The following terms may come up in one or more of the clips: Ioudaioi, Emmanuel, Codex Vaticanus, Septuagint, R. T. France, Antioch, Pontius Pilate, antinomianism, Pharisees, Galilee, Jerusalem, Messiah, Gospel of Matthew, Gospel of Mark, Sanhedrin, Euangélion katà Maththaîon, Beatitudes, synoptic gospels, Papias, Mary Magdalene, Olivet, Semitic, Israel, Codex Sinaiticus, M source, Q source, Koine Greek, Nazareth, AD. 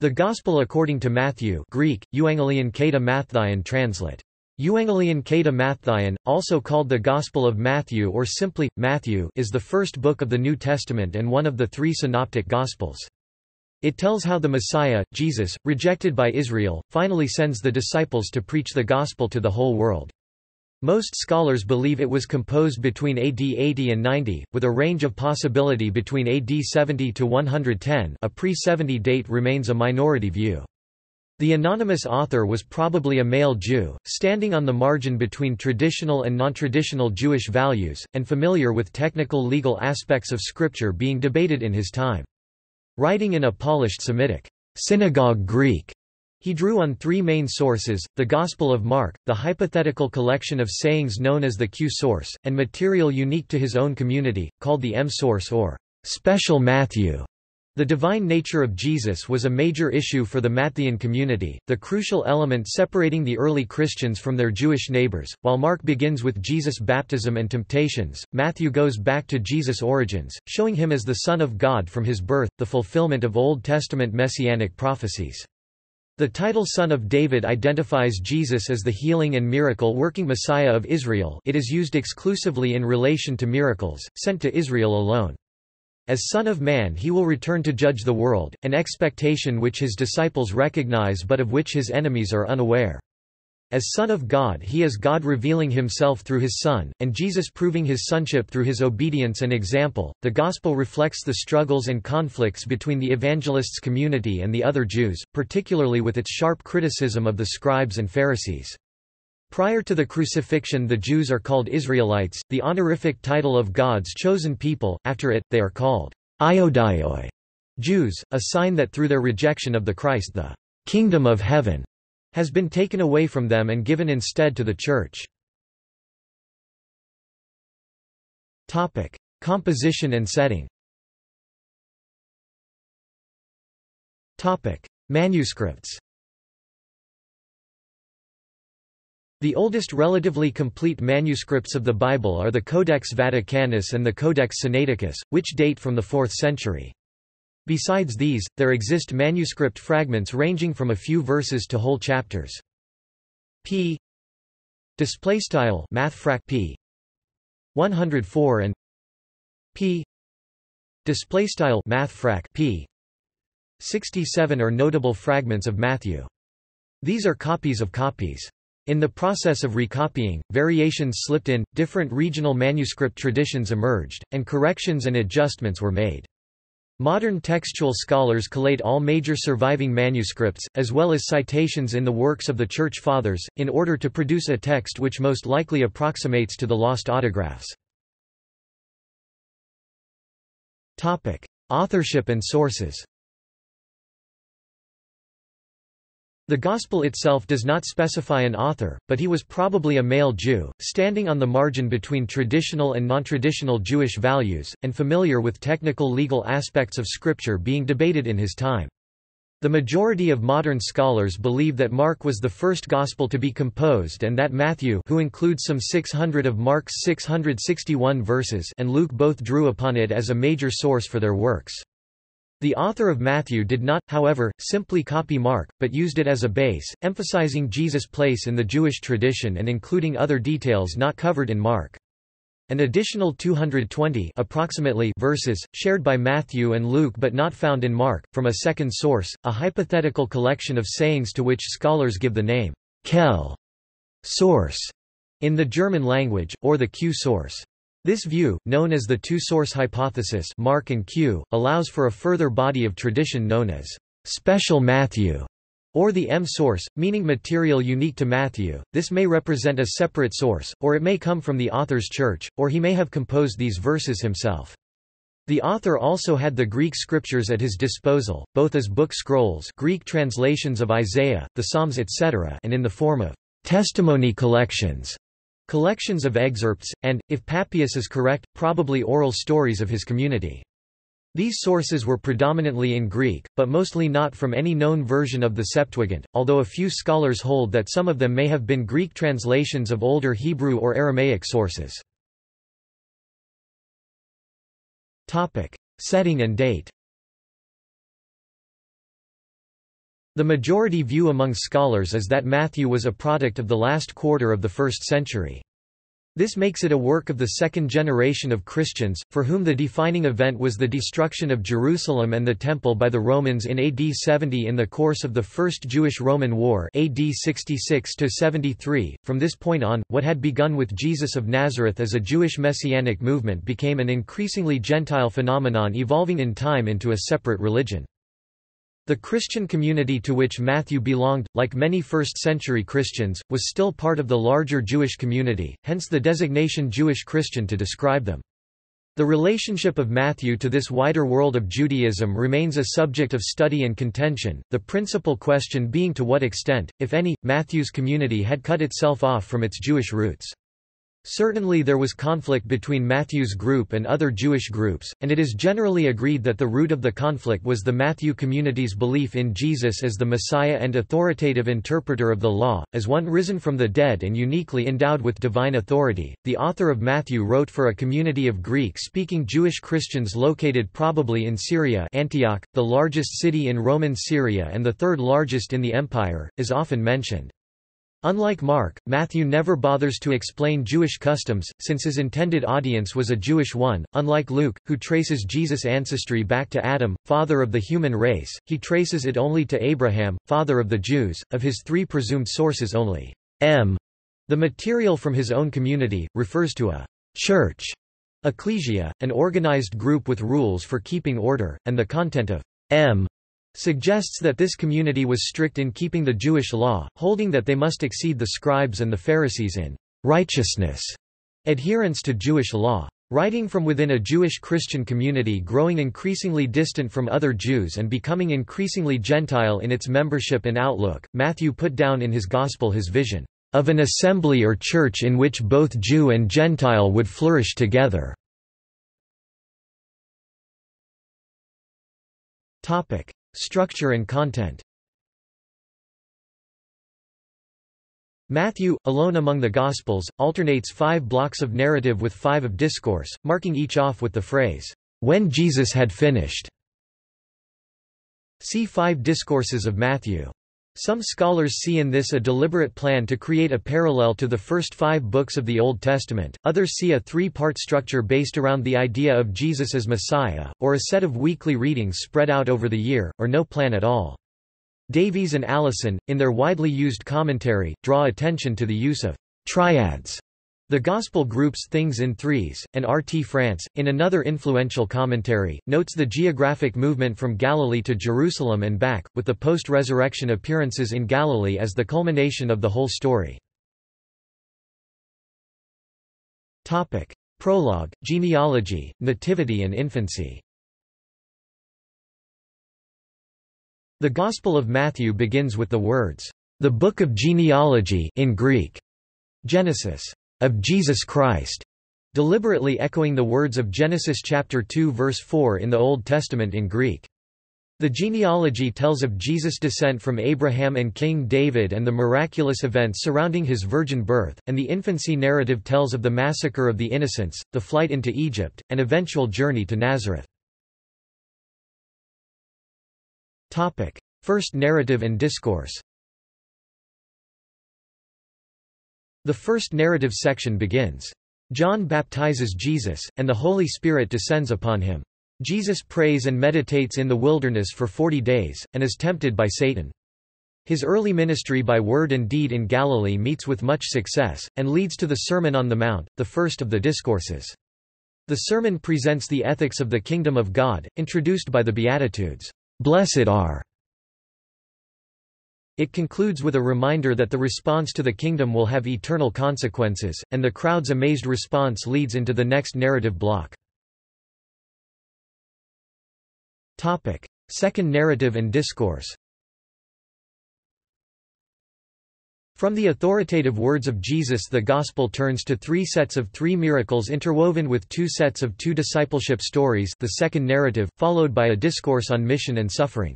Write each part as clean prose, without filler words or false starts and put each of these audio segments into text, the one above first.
The Gospel according to Matthew (Greek: Euangélion katà Maththaîon, translate: Euangélion katà Maththaîon), also called the Gospel of Matthew or simply Matthew, is the first book of the New Testament and one of the three synoptic Gospels. It tells how the Messiah, Jesus, rejected by Israel, finally sends the disciples to preach the Gospel to the whole world. Most scholars believe it was composed between AD 80 and 90, with a range of possibility between AD 70 to 110. A pre-70 date remains a minority view. The anonymous author was probably a male Jew, standing on the margin between traditional and non-traditional Jewish values, and familiar with technical legal aspects of scripture being debated in his time. Writing in a polished Semitic, synagogue Greek, he drew on three main sources: the Gospel of Mark, the hypothetical collection of sayings known as the Q source, and material unique to his own community, called the M source or Special Matthew. The divine nature of Jesus was a major issue for the Matthean community, the crucial element separating the early Christians from their Jewish neighbors. While Mark begins with Jesus' baptism and temptations, Matthew goes back to Jesus' origins, showing him as the Son of God from his birth, the fulfillment of Old Testament messianic prophecies. The title Son of David identifies Jesus as the healing and miracle-working Messiah of Israel. It is used exclusively in relation to miracles, sent to Israel alone. As Son of Man he will return to judge the world, an expectation which his disciples recognize but of which his enemies are unaware. As Son of God he is God revealing himself through his Son, and Jesus proving his sonship through his obedience and example. The Gospel reflects the struggles and conflicts between the evangelists' community and the other Jews, particularly with its sharp criticism of the scribes and Pharisees. Prior to the crucifixion the Jews are called Israelites, the honorific title of God's chosen people. After it, they are called Ioudaioi Jews, a sign that through their rejection of the Christ the kingdom of heaven has been taken away from them and given instead to the Church. Topic: composition and setting. Topic: manuscripts. The oldest relatively complete manuscripts of the Bible are the Codex Vaticanus and the Codex Sinaiticus, which date from the 4th century. Besides these, there exist manuscript fragments ranging from a few verses to whole chapters. P. Mathfrak P. 104 and P. Mathfrak P. 67 are notable fragments of Matthew. These are copies of copies. In the process of recopying, variations slipped in, different regional manuscript traditions emerged, and corrections and adjustments were made. Modern textual scholars collate all major surviving manuscripts, as well as citations in the works of the Church Fathers, in order to produce a text which most likely approximates to the lost autographs. Topic: authorship and sources. The Gospel itself does not specify an author, but he was probably a male Jew, standing on the margin between traditional and non-traditional Jewish values, and familiar with technical legal aspects of scripture being debated in his time. The majority of modern scholars believe that Mark was the first Gospel to be composed and that Matthew, who includes some 600 of Mark's 661 verses, and Luke both drew upon it as a major source for their works. The author of Matthew did not, however, simply copy Mark, but used it as a base, emphasizing Jesus' place in the Jewish tradition and including other details not covered in Mark. An additional 220 approximately verses, shared by Matthew and Luke but not found in Mark, from a second source, a hypothetical collection of sayings to which scholars give the name Q source in the German language, or the Q source. This view, known as the two-source hypothesis Mark and Q, allows for a further body of tradition known as Special Matthew, or the M source, meaning material unique to Matthew. This may represent a separate source, or it may come from the author's church, or he may have composed these verses himself. The author also had the Greek scriptures at his disposal, both as book scrolls, Greek translations of Isaiah, the Psalms, etc., and in the form of testimony collections, collections of excerpts, and, if Papias is correct, probably oral stories of his community. These sources were predominantly in Greek, but mostly not from any known version of the Septuagint, although a few scholars hold that some of them may have been Greek translations of older Hebrew or Aramaic sources. Topic: setting and date. The majority view among scholars is that Matthew was a product of the last quarter of the 1st century. This makes it a work of the second generation of Christians, for whom the defining event was the destruction of Jerusalem and the Temple by the Romans in AD 70 in the course of the First Jewish-Roman War (AD 66–73). From this point on, what had begun with Jesus of Nazareth as a Jewish messianic movement became an increasingly Gentile phenomenon, evolving in time into a separate religion. The Christian community to which Matthew belonged, like many first-century Christians, was still part of the larger Jewish community, hence the designation Jewish Christian to describe them. The relationship of Matthew to this wider world of Judaism remains a subject of study and contention, the principal question being to what extent, if any, Matthew's community had cut itself off from its Jewish roots. Certainly there was conflict between Matthew's group and other Jewish groups, and it is generally agreed that the root of the conflict was the Matthew community's belief in Jesus as the Messiah and authoritative interpreter of the law, as one risen from the dead and uniquely endowed with divine authority. The author of Matthew wrote for a community of Greek-speaking Jewish Christians located probably in Syria. Antioch, the largest city in Roman Syria and the third largest in the empire, is often mentioned. Unlike Mark, Matthew never bothers to explain Jewish customs, since his intended audience was a Jewish one. Unlike Luke, who traces Jesus' ancestry back to Adam, father of the human race, he traces it only to Abraham, father of the Jews. Of his three presumed sources only, M, the material from his own community, refers to a church, ecclesia, an organized group with rules for keeping order, and the content of M suggests that this community was strict in keeping the Jewish law, holding that they must exceed the scribes and the Pharisees in righteousness, adherence to Jewish law. Writing from within a Jewish Christian community growing increasingly distant from other Jews and becoming increasingly Gentile in its membership and outlook, Matthew put down in his Gospel his vision of an assembly or church in which both Jew and Gentile would flourish together. Structure and content. Matthew, alone among the Gospels, alternates 5 blocks of narrative with 5 of discourse, marking each off with the phrase, "When Jesus had finished." See 5 discourses of Matthew. Some scholars see in this a deliberate plan to create a parallel to the first 5 books of the Old Testament, others see a 3-part structure based around the idea of Jesus as Messiah, or a set of weekly readings spread out over the year, or no plan at all. Davies and Allison, in their widely used commentary, draw attention to the use of triads. The Gospel groups things in threes, and R. T. France, in another influential commentary, notes the geographic movement from Galilee to Jerusalem and back, with the post-resurrection appearances in Galilee as the culmination of the whole story. Prologue, genealogy, nativity and infancy. The Gospel of Matthew begins with the words, "The book of genealogy" in Greek, Genesis, of Jesus Christ, deliberately echoing the words of Genesis chapter 2 verse 4 in the Old Testament in Greek. The genealogy tells of Jesus' descent from Abraham and King David and the miraculous events surrounding his virgin birth, and the infancy narrative tells of the massacre of the innocents, the flight into Egypt, and eventual journey to Nazareth. Topic: First narrative and discourse. The first narrative section begins. John baptizes Jesus, and the Holy Spirit descends upon him. Jesus prays and meditates in the wilderness for 40 days, and is tempted by Satan. His early ministry by word and deed in Galilee meets with much success, and leads to the Sermon on the Mount, the first of the discourses. The sermon presents the ethics of the kingdom of God, introduced by the Beatitudes, "Blessed are." It concludes with a reminder that the response to the kingdom will have eternal consequences, and the crowd's amazed response leads into the next narrative block. Topic: Second narrative and discourse. From the authoritative words of Jesus, the Gospel turns to 3 sets of 3 miracles interwoven with 2 sets of 2 discipleship stories, the second narrative, followed by a discourse on mission and suffering.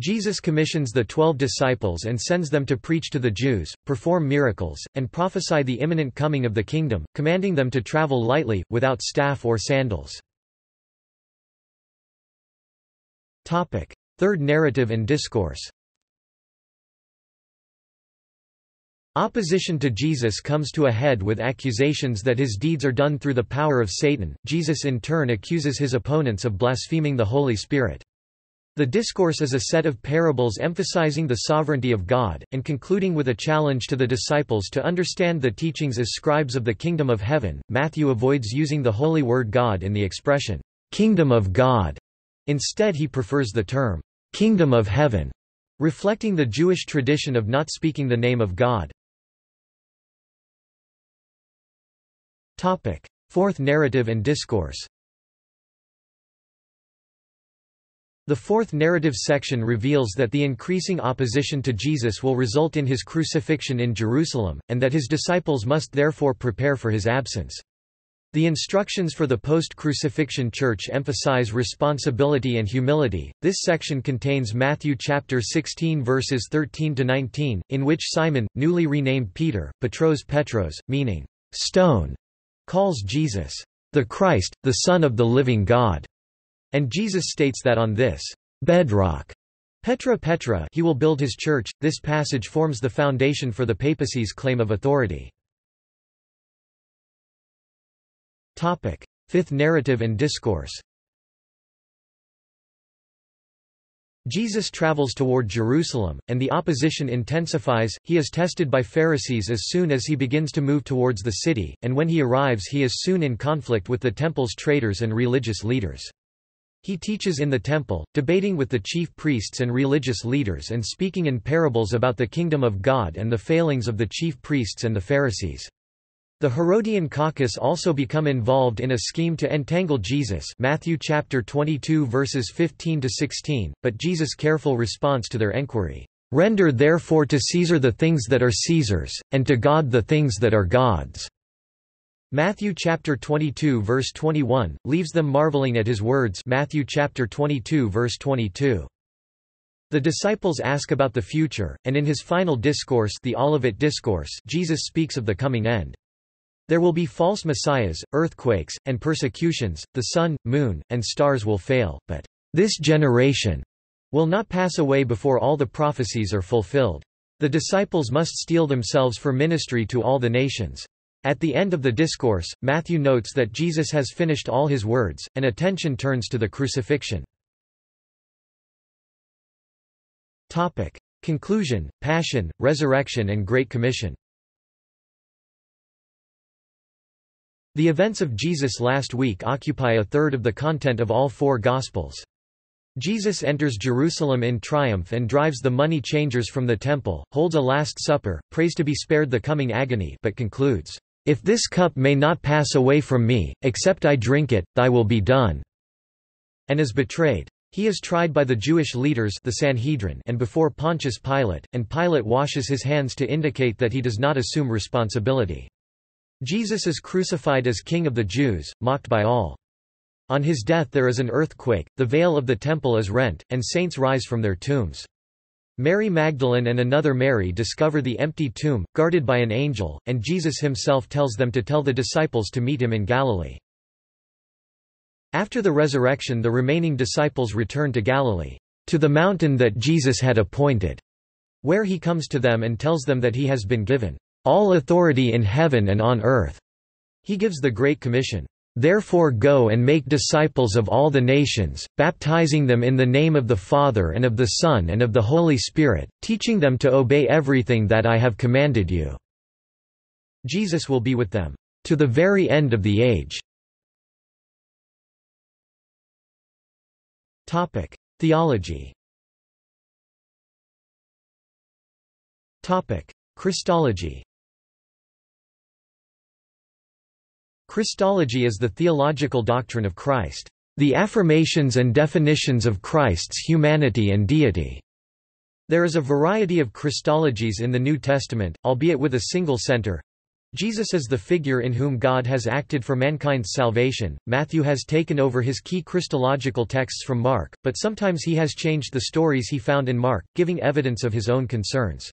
Jesus commissions the 12 disciples and sends them to preach to the Jews, perform miracles, and prophesy the imminent coming of the kingdom, commanding them to travel lightly, without staff or sandals. Topic: Third narrative and discourse. Opposition to Jesus comes to a head with accusations that his deeds are done through the power of Satan. Jesus in turn accuses his opponents of blaspheming the Holy Spirit. The discourse is a set of parables emphasizing the sovereignty of God, and concluding with a challenge to the disciples to understand the teachings as scribes of the kingdom of heaven. Matthew avoids using the holy word God in the expression, "kingdom of God." Instead he prefers the term, "kingdom of heaven," reflecting the Jewish tradition of not speaking the name of God. Fourth narrative and discourse. The fourth narrative section reveals that the increasing opposition to Jesus will result in his crucifixion in Jerusalem, and that his disciples must therefore prepare for his absence. The instructions for the post-crucifixion church emphasize responsibility and humility. This section contains Matthew chapter 16 verses 13 to 19, in which Simon, newly renamed Peter, Petros Petros, meaning stone, calls Jesus the Christ, the Son of the living God. And Jesus states that on this bedrock, Petra Petra, he will build his church. This passage forms the foundation for the papacy's claim of authority. Topic: Fifth narrative and discourse. Jesus travels toward Jerusalem, and the opposition intensifies. He is tested by Pharisees as soon as he begins to move towards the city, and when he arrives he is soon in conflict with the temple's traders and religious leaders. He teaches in the temple, debating with the chief priests and religious leaders and speaking in parables about the kingdom of God and the failings of the chief priests and the Pharisees. The Herodian caucus also become involved in a scheme to entangle Jesus, Matthew chapter 22 verses 15 to 16, but Jesus' careful response to their enquiry, "Render therefore to Caesar the things that are Caesar's, and to God the things that are God's." Matthew chapter 22 verse 21 leaves them marveling at his words, Matthew chapter 22 verse 22. The disciples ask about the future, and in his final discourse, the Olivet discourse, Jesus speaks of the coming end. There will be false messiahs, earthquakes, and persecutions, the sun, moon, and stars will fail, but this generation will not pass away before all the prophecies are fulfilled. The disciples must steel themselves for ministry to all the nations. At the end of the discourse, Matthew notes that Jesus has finished all his words, and attention turns to the crucifixion. Topic: Conclusion, Passion, Resurrection and Great Commission. The events of Jesus' last week occupy a third of the content of all four Gospels. Jesus enters Jerusalem in triumph and drives the money changers from the temple, holds a Last Supper, prays to be spared the coming agony, but concludes, "If this cup may not pass away from me, except I drink it, thy will be done," and is betrayed. He is tried by the Jewish leaders, the Sanhedrin, and before Pontius Pilate, and Pilate washes his hands to indicate that he does not assume responsibility. Jesus is crucified as King of the Jews, mocked by all. On his death there is an earthquake, the veil of the temple is rent, and saints rise from their tombs. Mary Magdalene and another Mary discover the empty tomb, guarded by an angel, and Jesus himself tells them to tell the disciples to meet him in Galilee. After the resurrection the remaining disciples return to Galilee, to the mountain that Jesus had appointed, where he comes to them and tells them that he has been given all authority in heaven and on earth. He gives the Great Commission, "Therefore go and make disciples of all the nations, baptizing them in the name of the Father and of the Son and of the Holy Spirit, teaching them to obey everything that I have commanded you." Jesus will be with them to the very end of the age. Topic: Theology. Topic: Christology. Christology is the theological doctrine of Christ, the affirmations and definitions of Christ's humanity and deity. There is a variety of Christologies in the New Testament, albeit with a single center. Jesus is the figure in whom God has acted for mankind's salvation. Matthew has taken over his key Christological texts from Mark, but sometimes he has changed the stories he found in Mark, giving evidence of his own concerns.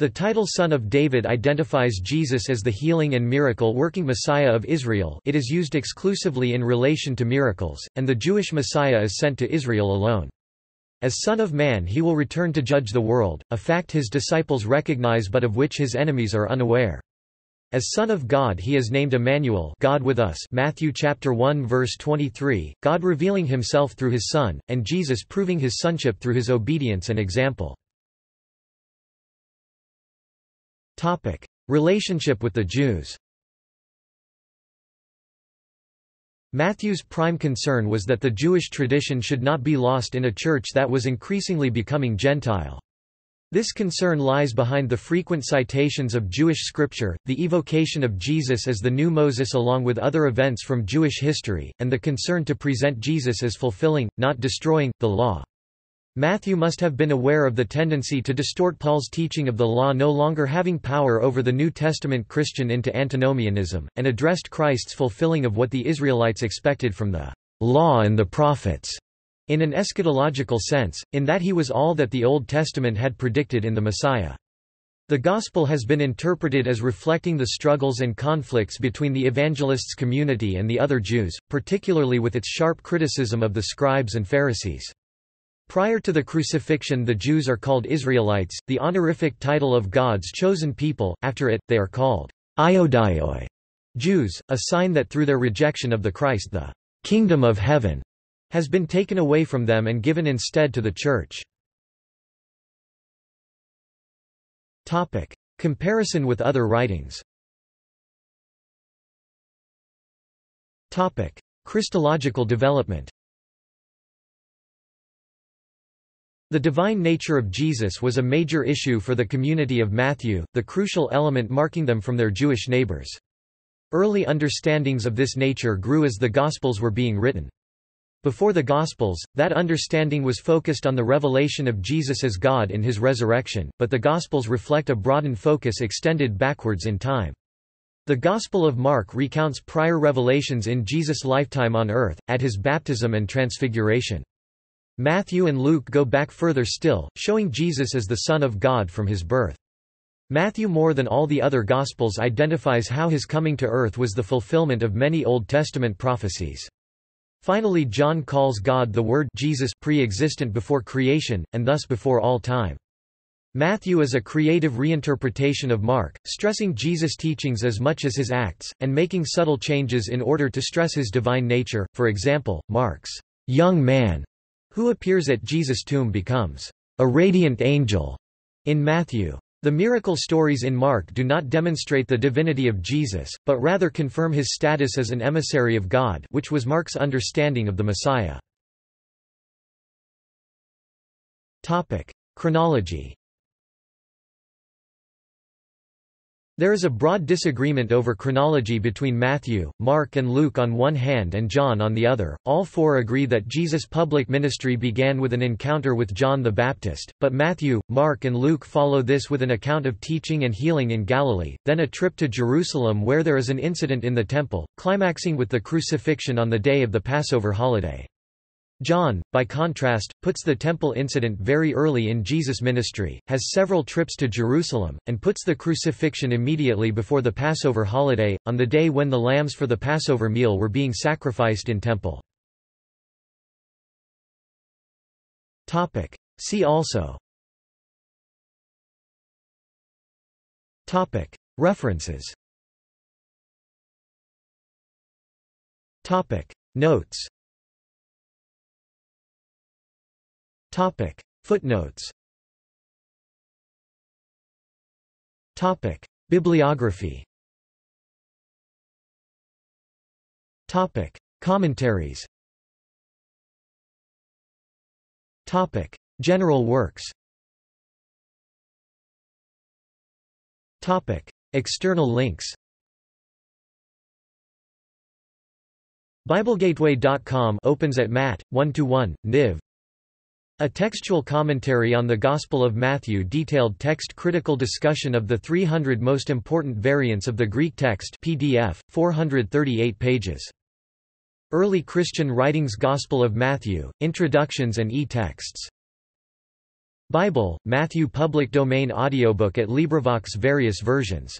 The title Son of David identifies Jesus as the healing and miracle-working Messiah of Israel. It is used exclusively in relation to miracles, and the Jewish Messiah is sent to Israel alone. As Son of Man he will return to judge the world, a fact his disciples recognize but of which his enemies are unaware. As Son of God he is named Emmanuel, God with us, Matthew chapter 1 verse 23, God revealing himself through his Son, and Jesus proving his sonship through his obedience and example. Topic: Relationship with the Jews. Matthew's prime concern was that the Jewish tradition should not be lost in a church that was increasingly becoming Gentile. This concern lies behind the frequent citations of Jewish scripture, the evocation of Jesus as the new Moses along with other events from Jewish history, and the concern to present Jesus as fulfilling, not destroying, the law. Matthew must have been aware of the tendency to distort Paul's teaching of the law no longer having power over the New Testament Christian into antinomianism, and addressed Christ's fulfilling of what the Israelites expected from the law and the prophets. In an eschatological sense, in that he was all that the Old Testament had predicted in the Messiah. The Gospel has been interpreted as reflecting the struggles and conflicts between the evangelists' community and the other Jews, particularly with its sharp criticism of the scribes and Pharisees. Prior to the crucifixion, the Jews are called Israelites, the honorific title of God's chosen people. After it, they are called Ioudaioi Jews, a sign that through their rejection of the Christ the kingdom of heaven has been taken away from them and given instead to the Church. Topic: Comparison with other writings. Topic: Christological development. The divine nature of Jesus was a major issue for the community of Matthew, the crucial element marking them from their Jewish neighbors. Early understandings of this nature grew as the Gospels were being written. Before the Gospels, that understanding was focused on the revelation of Jesus as God in his resurrection, but the Gospels reflect a broadened focus extended backwards in time. The Gospel of Mark recounts prior revelations in Jesus' lifetime on earth, at his baptism and transfiguration. Matthew and Luke go back further still, showing Jesus as the Son of God from his birth. Matthew, more than all the other Gospels, identifies how his coming to earth was the fulfillment of many Old Testament prophecies. Finally, John calls God the Word Jesus, pre-existent before creation, and thus before all time. Matthew is a creative reinterpretation of Mark, stressing Jesus' teachings as much as his acts, and making subtle changes in order to stress his divine nature. For example, Mark's young man, who appears at Jesus' tomb, becomes a radiant angel in Matthew. The miracle stories in Mark do not demonstrate the divinity of Jesus, but rather confirm his status as an emissary of God, which was Mark's understanding of the Messiah. Topic: Chronology. There is a broad disagreement over chronology between Matthew, Mark and Luke on one hand and John on the other. All four agree that Jesus' public ministry began with an encounter with John the Baptist, but Matthew, Mark and Luke follow this with an account of teaching and healing in Galilee, then a trip to Jerusalem where there is an incident in the temple, climaxing with the crucifixion on the day of the Passover holiday. John, by contrast, puts the temple incident very early in Jesus' ministry, has several trips to Jerusalem, and puts the crucifixion immediately before the Passover holiday, on the day when the lambs for the Passover meal were being sacrificed in temple. Topic: See also. Topic: References. Topic: Notes. Topic: Footnotes. Topic: Bibliography. Topic: Commentaries. Topic: General works. Topic: External links. BibleGateway.com opens at Matt 1:1, Niv. A textual commentary on the Gospel of Matthew, detailed text-critical discussion of the 300 most important variants of the Greek text, PDF, 438 pages. Early Christian Writings, Gospel of Matthew, Introductions and E-Texts. Bible, Matthew Public Domain audiobook at LibriVox, various versions.